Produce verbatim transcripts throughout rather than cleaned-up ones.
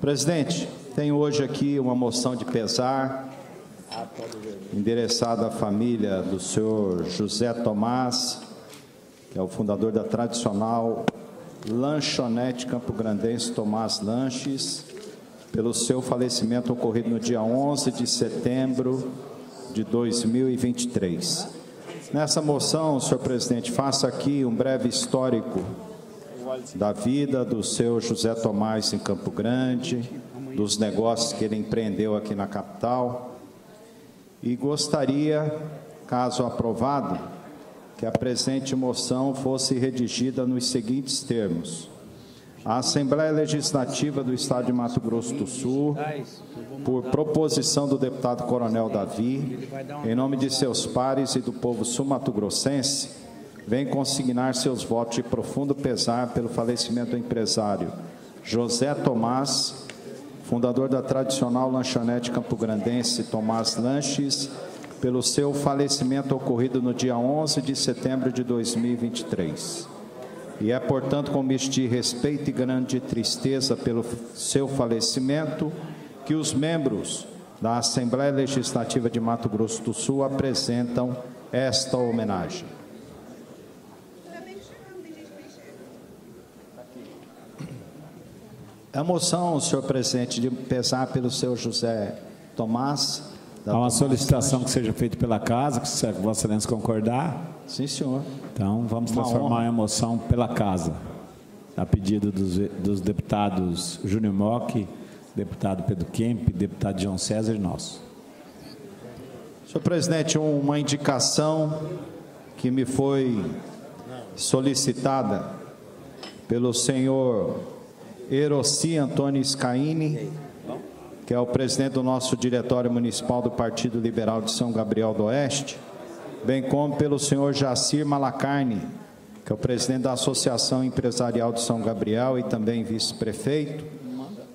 Presidente, tenho hoje aqui uma moção de pesar endereçada à família do senhor José Tomás, que é o fundador da tradicional lanchonete campograndense Tomás Lanches, pelo seu falecimento ocorrido no dia onze de setembro de dois mil e vinte e três. Nessa moção, senhor presidente, faça aqui um breve histórico da vida do seu José Tomás em Campo Grande, dos negócios que ele empreendeu aqui na capital, e gostaria, caso aprovado, que a presente moção fosse redigida nos seguintes termos: a Assembleia Legislativa do Estado de Mato Grosso do Sul, por proposição do deputado Coronel Davi, em nome de seus pares e do povo sul-mato-grossense, vem consignar seus votos de profundo pesar pelo falecimento do empresário José Tomás, fundador da tradicional lanchonete campograndense Tomás Lanches, pelo seu falecimento ocorrido no dia onze de setembro de dois mil e vinte e três. E é, portanto, com misto de respeito e grande tristeza pelo seu falecimento, que os membros da Assembleia Legislativa de Mato Grosso do Sul apresentam esta homenagem. A moção, senhor presidente, de pesar pelo seu José Tomás. Há uma solicitação que seja feita pela casa, que se Vossa Excelência concordar. Sim, senhor. Então, vamos transformar em moção pela casa, a pedido dos, dos deputados Júnior Mocchi, deputado Pedro Kemp, deputado João César e nós. Senhor presidente, uma indicação que me foi solicitada pelo senhor Erosi Antônio Scaini, que é o presidente do nosso diretório municipal do Partido Liberal de São Gabriel do Oeste, bem como pelo senhor Jacir Malacarne, que é o presidente da Associação Empresarial de São Gabriel e também vice-prefeito,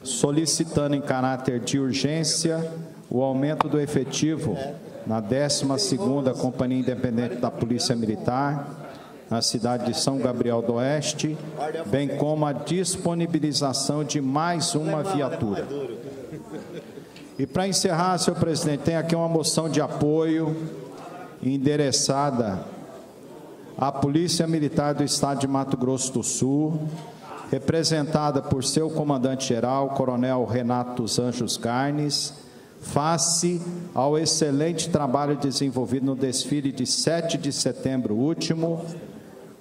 solicitando em caráter de urgência o aumento do efetivo na décima segunda Companhia Independente da Polícia Militar, na cidade de São Gabriel do Oeste, bem como a disponibilização de mais uma viatura. E para encerrar, senhor presidente, tem aqui uma moção de apoio endereçada à Polícia Militar do Estado de Mato Grosso do Sul, representada por seu comandante-geral, coronel Renato dos Anjos Carnes, face ao excelente trabalho desenvolvido no desfile de sete de setembro último,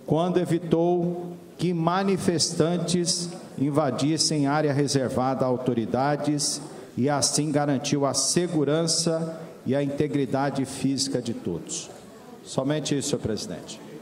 quando evitou que manifestantes invadissem área reservada a autoridades e assim garantiu a segurança e a integridade física de todos. Somente isso, senhor presidente.